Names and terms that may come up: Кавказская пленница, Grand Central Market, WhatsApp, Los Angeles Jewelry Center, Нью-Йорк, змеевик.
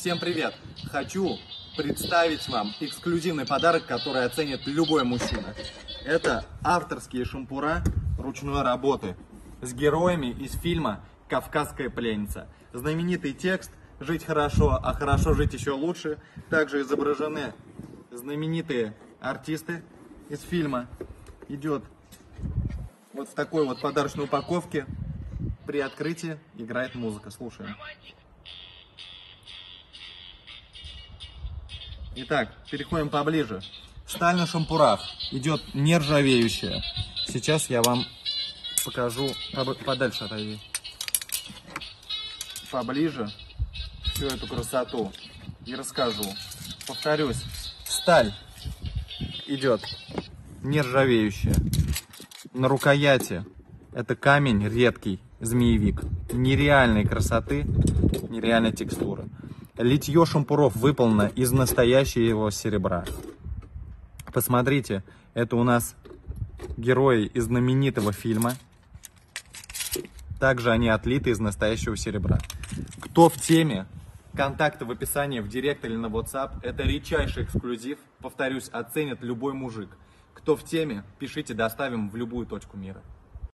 Всем привет! Хочу представить вам эксклюзивный подарок, который оценит любой мужчина. Это авторские шампура ручной работы с героями из фильма «Кавказская пленница». Знаменитый текст «Жить хорошо, а хорошо жить еще лучше». Также изображены знаменитые артисты из фильма. Идет вот в такой вот подарочной упаковке. При открытии играет музыка. Слушаем. Итак, переходим поближе. Сталь на шампурах идет нержавеющая. Сейчас я вам покажу. Подальше отойди. Поближе всю эту красоту и расскажу. Повторюсь, сталь идет нержавеющая. На рукояти это камень редкий, змеевик. Нереальной красоты, нереальной текстуры. Литье шампуров выполнено из настоящего серебра. Посмотрите, это у нас герои из знаменитого фильма. Также они отлиты из настоящего серебра. Кто в теме, контакты в описании, в директ или на WhatsApp. Это редчайший эксклюзив. Повторюсь, оценит любой мужик. Кто в теме, пишите, доставим в любую точку мира.